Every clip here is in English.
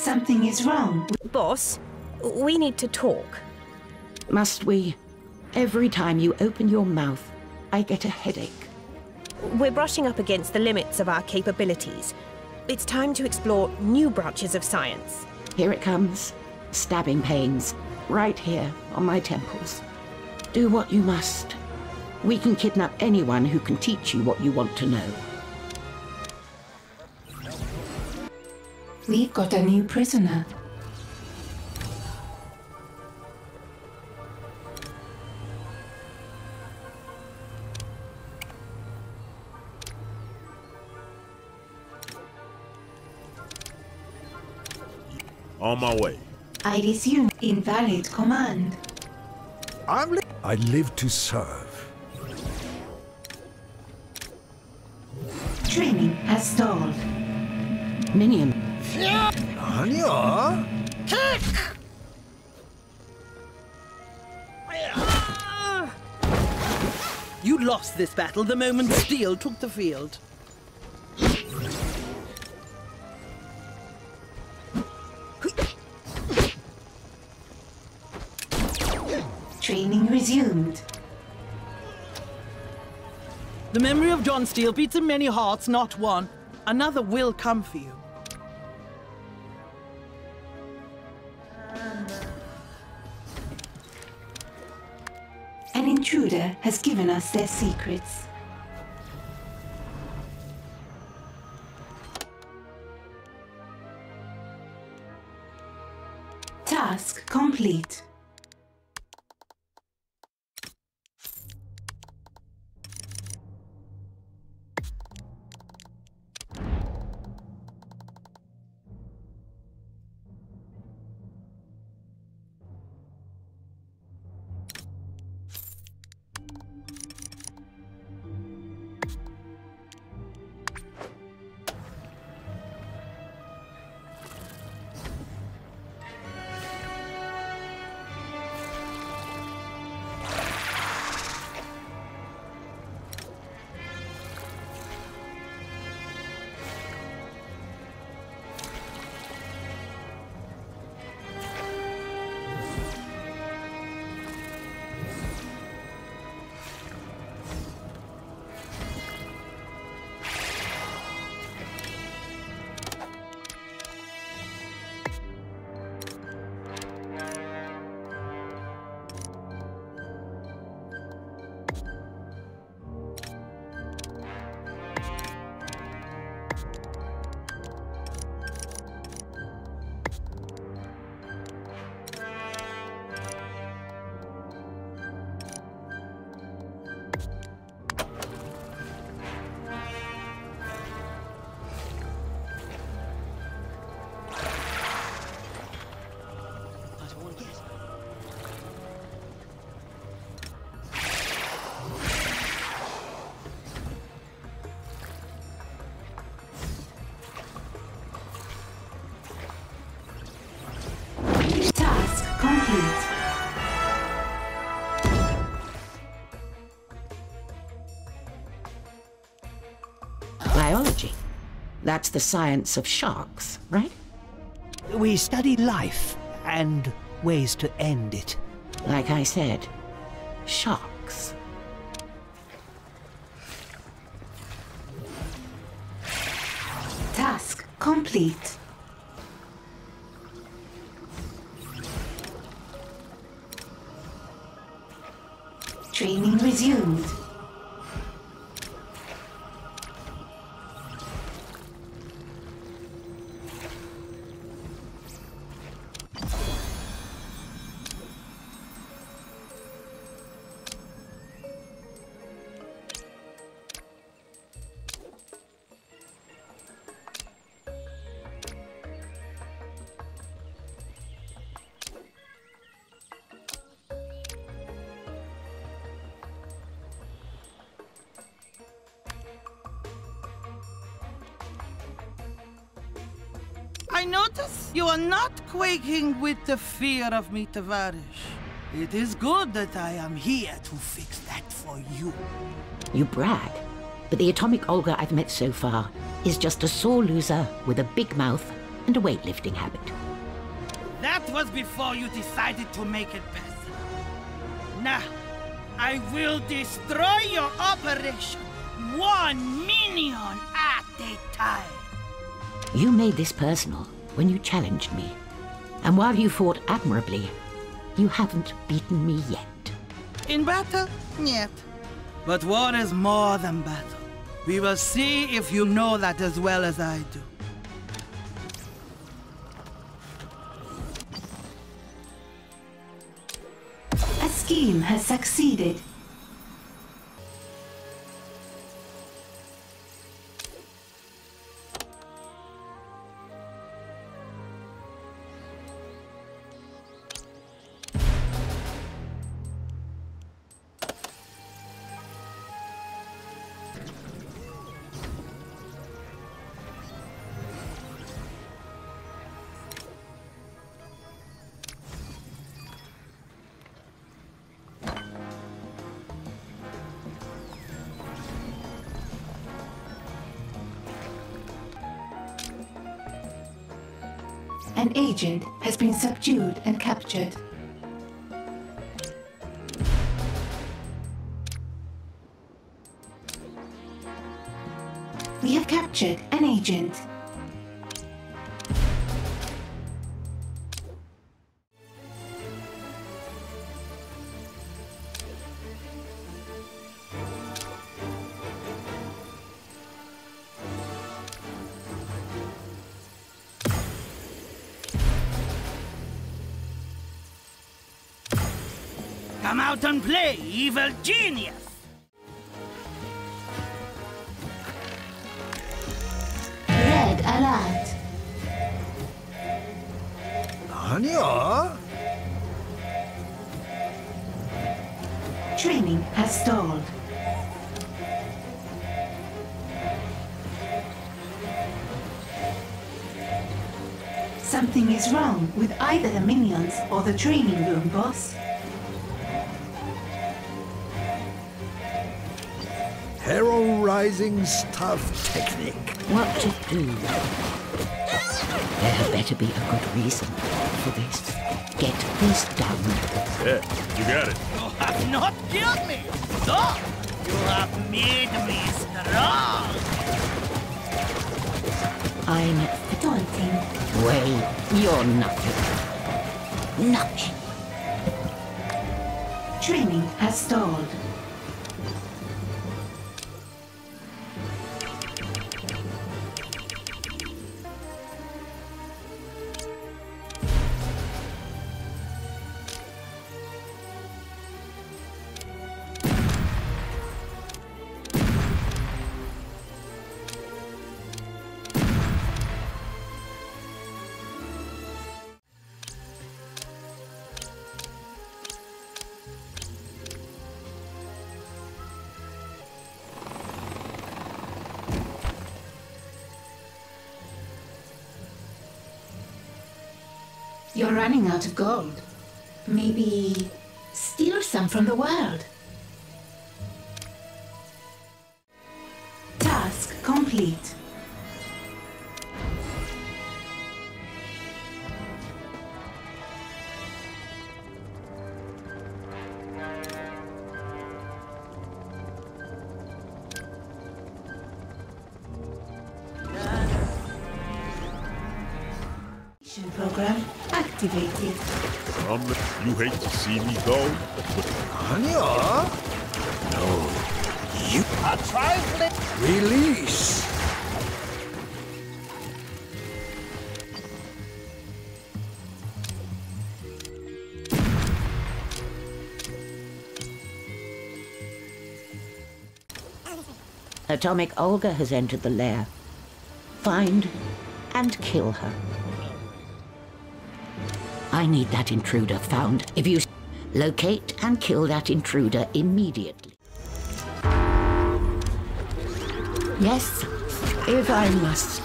Something is wrong. Boss, we need to talk. Must we? Every time you open your mouth, I get a headache. We're brushing up against the limits of our capabilities. It's time to explore new branches of science. Here it comes. Stabbing pains. Right here, on my temples. Do what you must. We can kidnap anyone who can teach you what you want to know. We've got a new prisoner. On my way. I resume invalid command. I live to serve. Training has stalled. Minion. Anya? Kick! You lost this battle the moment Steel took the field. Training resumed. The memory of John Steele beats in many hearts, not one. Another will come for you. An intruder has given us their secrets. Task complete. Biology. That's the science of sharks, right? We study life and ways to end it. Like I said, sharks. Task complete. Training resumed. I notice you are not quaking with the fear of me, Tavares. It is good that I am here to fix that for you. You brag, but the Atomic Olga I've met so far is just a sore loser with a big mouth and a weightlifting habit. That was before you decided to make it personal. Now, I will destroy your operation, 1 minion at a time. You made this personal when you challenged me. And while you fought admirably, you haven't beaten me yet. In battle? Yet. But war is more than battle. We will see if you know that as well as I do. A scheme has succeeded. An agent has been subdued and captured. We have captured an agent. Come out and play, evil genius! Red alert! Anya? Training has stalled. Something is wrong with either the minions or the training room, boss. Terrorizing stuff technique. What to do? There had better be a good reason for this. Get this done. Yeah, you got it. You have not killed me, though. You have made me strong. I'm daunting. Well, you're nothing. Nothing. Training has stalled. You're running out of gold. Maybe steal some from the world. Task complete. Program activated. You hate to see me go, but Anya? No. You are trifling. Release. Atomic Olga has entered the lair. Find and kill her. I need that intruder found. If you locate and kill that intruder immediately. Yes, if I must.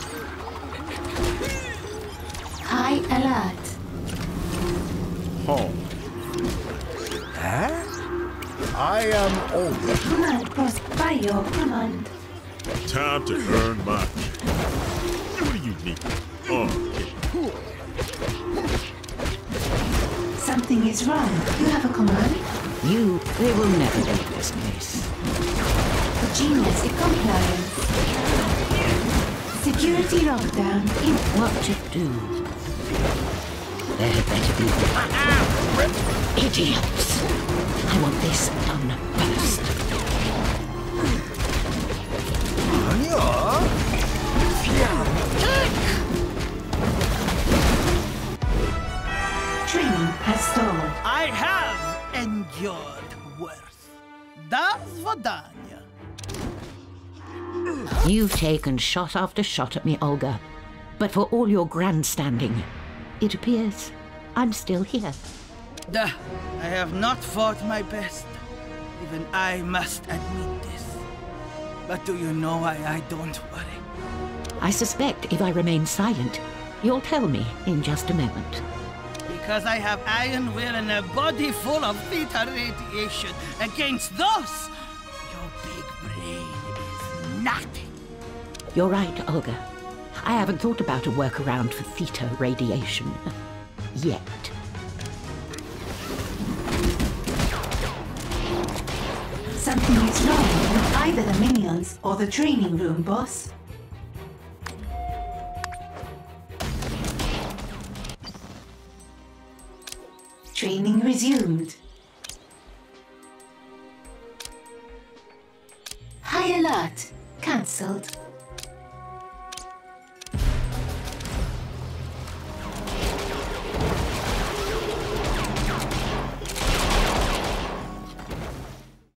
High alert. Home. Huh? I am Olga. Command post by your command. Time to earn my... What do you need? Oh. Something is wrong. You have a command? They will never leave this place. Genius in compliance. Security lockdown. In what to do? There had better be idiots. I want this done first. Anya? Training has stalled. I have endured worse. Das war Anya. You've taken shot after shot at me, Olga. But for all your grandstanding, it appears I'm still here. Duh, I have not fought my best. Even I must admit this. But do you know why I don't worry? I suspect if I remain silent, you'll tell me in just a moment. Because I have iron will and a body full of beta radiation against those. Your big brain is nothing. You're right, Olga. I haven't thought about a workaround for theta radiation yet. Something is wrong with either the minions or the training room, boss. Training resumed. High alert. Cancelled.